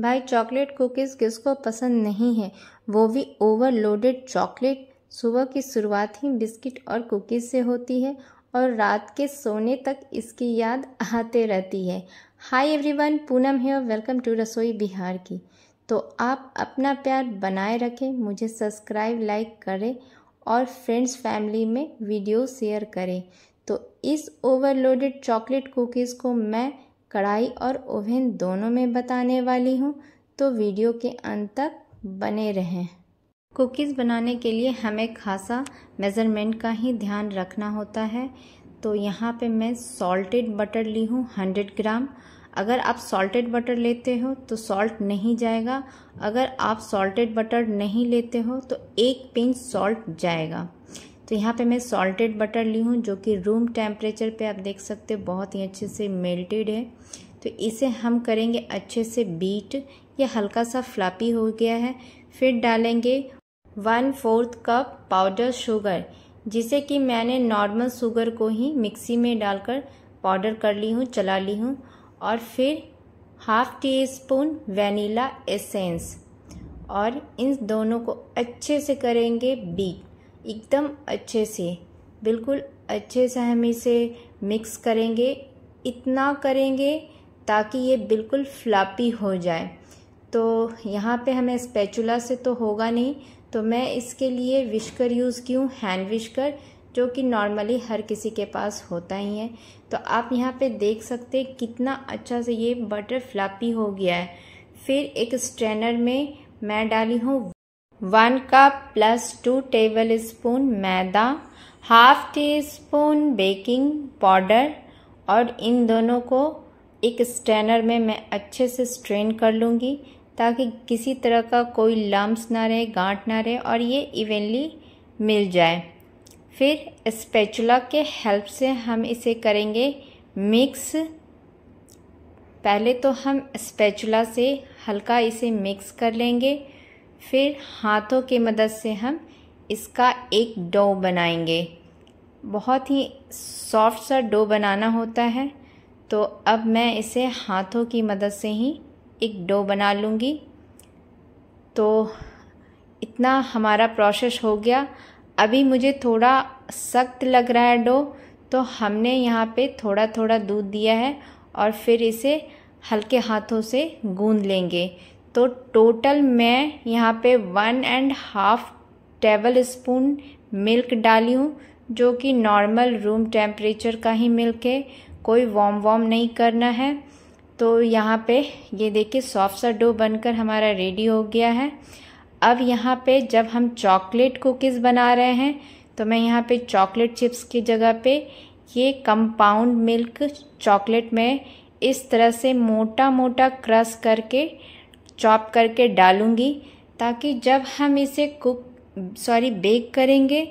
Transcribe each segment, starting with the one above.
भाई chocolate cookies किसको पसंद नहीं है, वो भी ओवरलोडेड चॉकलेट। सुबह की शुरुआत ही बिस्किट और कुकीज़ से होती है और रात के सोने तक इसकी याद आते रहती है। हाय एवरीवन, पूनम है और वेलकम टू रसोई बिहार की। तो आप अपना प्यार बनाए रखें, मुझे सब्सक्राइब लाइक करें और फ्रेंड्स फैमिली में वीडियो शेयर करें। तो इस ओवरलोडेड चॉकलेट कुकीज़ को मैं कढ़ाई और ओवन दोनों में बताने वाली हूँ, तो वीडियो के अंत तक बने रहें। कुकीज़ बनाने के लिए हमें खासा मेज़रमेंट का ही ध्यान रखना होता है। तो यहाँ पे मैं सॉल्टेड बटर ली हूँ 100 ग्राम। अगर आप सॉल्टेड बटर लेते हो तो सॉल्ट नहीं जाएगा, अगर आप सॉल्टेड बटर नहीं लेते हो तो 1 पिंच सॉल्ट जाएगा। तो यहाँ पे मैं सॉल्टेड बटर ली हूँ जो कि रूम टेम्परेचर पे आप देख सकते हो बहुत ही अच्छे से मेल्टेड है। तो इसे हम करेंगे अच्छे से बीट, ये हल्का सा फ्लफी हो गया है। फिर डालेंगे 1/4 कप पाउडर शुगर, जिसे कि मैंने नॉर्मल शुगर को ही मिक्सी में डालकर पाउडर कर ली हूँ, चला ली हूँ। और फिर 1/2 टी स्पून वनीला एसेंस, और इन दोनों को अच्छे से करेंगे बीट, एकदम अच्छे से, बिल्कुल अच्छे से हम इसे मिक्स करेंगे। इतना करेंगे ताकि ये बिल्कुल फ्लफी हो जाए। तो यहाँ पे हमें स्पैचुला से तो होगा नहीं, तो मैं इसके लिए विस्कर यूज़ की हूँ, हैंड विस्कर, जो कि नॉर्मली हर किसी के पास होता ही है। तो आप यहाँ पे देख सकते हैं कितना अच्छा से ये बटर फ्लफी हो गया है। फिर एक स्ट्रेनर में मैं डाली हूँ 1 कप + 2 टेबल स्पून मैदा, 1/2 टी स्पून बेकिंग पाउडर, और इन दोनों को एक स्ट्रेनर में मैं अच्छे से स्ट्रेन कर लूँगी ताकि किसी तरह का कोई लम्स ना रहे, गांठ ना रहे, और ये इवनली मिल जाए। फिर स्पैचुला के हेल्प से हम इसे करेंगे मिक्स। पहले तो हम स्पैचुला से हल्का इसे मिक्स कर लेंगे, फिर हाथों की मदद से हम इसका एक डो बनाएंगे। बहुत ही सॉफ्ट सा डो बनाना होता है। तो अब मैं इसे हाथों की मदद से ही एक डो बना लूँगी। तो इतना हमारा प्रोसेस हो गया। अभी मुझे थोड़ा सख्त लग रहा है डो, तो हमने यहाँ पे थोड़ा थोड़ा दूध दिया है और फिर इसे हल्के हाथों से गूंद लेंगे। तो टोटल मैं यहाँ पे 1.5 टेबल स्पून मिल्क डाली हूँ, जो कि नॉर्मल रूम टेम्परेचर का ही मिल्क है, कोई वार्म नहीं करना है। तो यहाँ पे ये देखिए सॉफ्ट सा डो बनकर हमारा रेडी हो गया है। अब यहाँ पे जब हम चॉकलेट कुकीज़ बना रहे हैं तो मैं यहाँ पे चॉकलेट चिप्स की जगह पे ये कंपाउंड मिल्क चॉकलेट में इस तरह से मोटा मोटा क्रश करके चॉप करके डालूँगी, ताकि जब हम इसे बेक करेंगे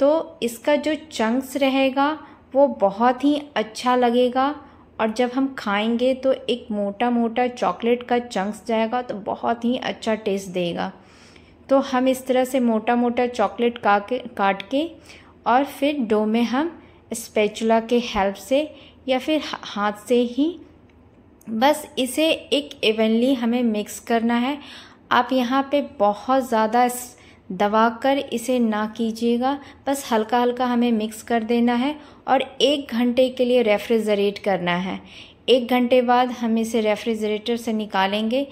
तो इसका जो चंक्स रहेगा वो बहुत ही अच्छा लगेगा, और जब हम खाएंगे तो एक मोटा मोटा चॉकलेट का चंक्स जाएगा तो बहुत ही अच्छा टेस्ट देगा। तो हम इस तरह से मोटा मोटा चॉकलेट काट के और फिर डो में हम स्पैचुला के हेल्प से या फिर हाथ से ही बस इसे एक इवनली हमें मिक्स करना है। आप यहाँ पे बहुत ज़्यादा दबाकर इसे ना कीजिएगा, बस हल्का हल्का हमें मिक्स कर देना है और 1 घंटे के लिए रेफ्रिजरेट करना है। 1 घंटे बाद हम इसे रेफ्रिजरेटर से निकालेंगे।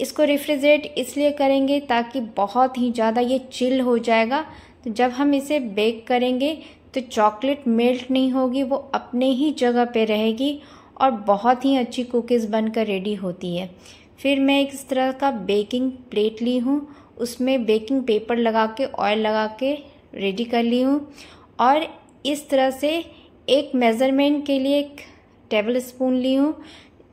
इसको रेफ्रिजरेट इसलिए करेंगे ताकि बहुत ही ज़्यादा ये चिल हो जाएगा, तो जब हम इसे बेक करेंगे तो चॉकलेट मेल्ट नहीं होगी, वो अपने ही जगह पे रहेगी और बहुत ही अच्छी कुकीज़ बनकर रेडी होती है। फिर मैं एक इस तरह का बेकिंग प्लेट ली हूँ, उसमें बेकिंग पेपर लगा के ऑयल लगा के रेडी कर ली हूँ, और इस तरह से एक मेज़रमेंट के लिए 1 टेबल स्पून ली हूँ।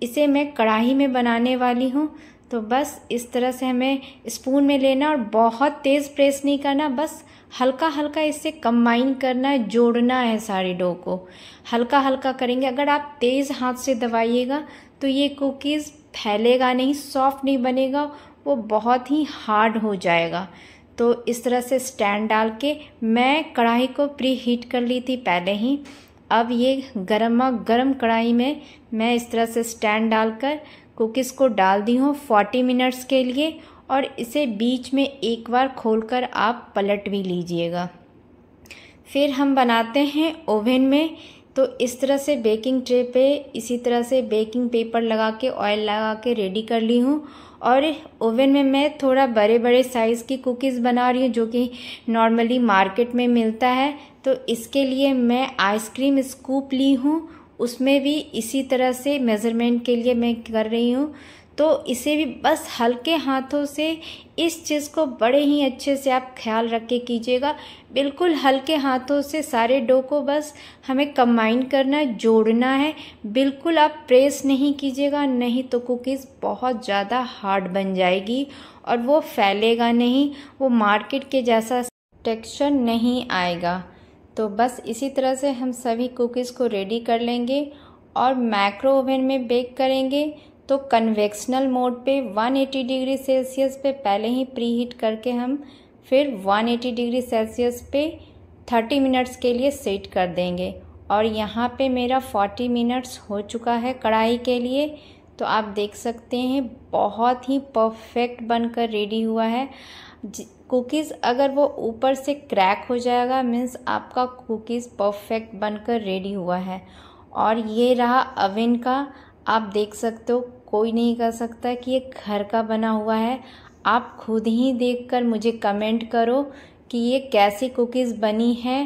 इसे मैं कढ़ाई में बनाने वाली हूँ। तो बस इस तरह से हमें स्पून में लेना और बहुत तेज़ प्रेस नहीं करना, बस हल्का हल्का इसे कंबाइन करना है, जोड़ना है सारे डो को, हल्का हल्का करेंगे। अगर आप तेज़ हाथ से दबाइएगा तो ये कुकीज़ फैलेगा नहीं, सॉफ्ट नहीं बनेगा, वो बहुत ही हार्ड हो जाएगा। तो इस तरह से स्टैंड डाल के मैं कढ़ाई को प्री हीट कर ली थी पहले ही। अब ये गर्मा गर्म कढ़ाई में मैं इस तरह से स्टैंड डालकर कुकीज़ को डाल दी हूँ 40 मिनट्स के लिए और इसे बीच में एक बार खोलकर आप पलट भी लीजिएगा। फिर हम बनाते हैं ओवन में। तो इस तरह से बेकिंग ट्रे पे इसी तरह से बेकिंग पेपर लगा के ऑयल लगा के रेडी कर ली हूँ और ओवन में मैं थोड़ा बड़े बड़े साइज़ की कुकीज़ बना रही हूँ जो कि नॉर्मली मार्केट में मिलता है। तो इसके लिए मैं आइसक्रीम स्कूप ली हूँ, उसमें भी इसी तरह से मेज़रमेंट के लिए मैं कर रही हूँ। तो इसे भी बस हल्के हाथों से इस चीज़ को बड़े ही अच्छे से आप ख्याल रख के कीजिएगा, बिल्कुल हल्के हाथों से सारे डो को बस हमें कंबाइन करना है, जोड़ना है, बिल्कुल आप प्रेस नहीं कीजिएगा, नहीं तो कुकीज़ बहुत ज़्यादा हार्ड बन जाएगी और वो फैलेगा नहीं, वो मार्केट के जैसा टेक्सचर नहीं आएगा। तो बस इसी तरह से हम सभी कुकीज़ को रेडी कर लेंगे और माइक्रो ओवन में बेक करेंगे। तो कन्वेक्शनल मोड पे 180 डिग्री सेल्सियस पे पहले ही प्री हीट करके हम फिर 180 डिग्री सेल्सियस पे 30 मिनट्स के लिए सेट कर देंगे। और यहाँ पे मेरा 40 मिनट्स हो चुका है कढ़ाई के लिए। तो आप देख सकते हैं बहुत ही परफेक्ट बनकर रेडी हुआ है। कुकीज़ अगर वो ऊपर से क्रैक हो जाएगा मीन्स आपका कुकीज़ परफेक्ट बनकर रेडी हुआ है। और ये रहा ओवन का, आप देख सकते हो, कोई नहीं कह सकता कि ये घर का बना हुआ है। आप खुद ही देखकर मुझे कमेंट करो कि ये कैसी कुकीज़ बनी है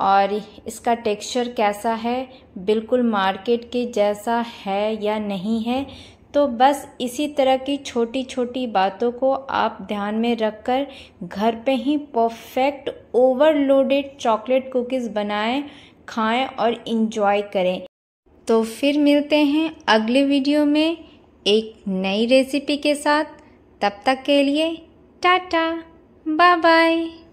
और इसका टेक्सचर कैसा है, बिल्कुल मार्केट के जैसा है या नहीं है। तो बस इसी तरह की छोटी छोटी बातों को आप ध्यान में रखकर घर पे ही परफेक्ट ओवरलोडेड चॉकलेट कुकीज़ बनाएं, खाएं और इन्जॉय करें। तो फिर मिलते हैं अगले वीडियो में एक नई रेसिपी के साथ। तब तक के लिए टाटा बाय बाय।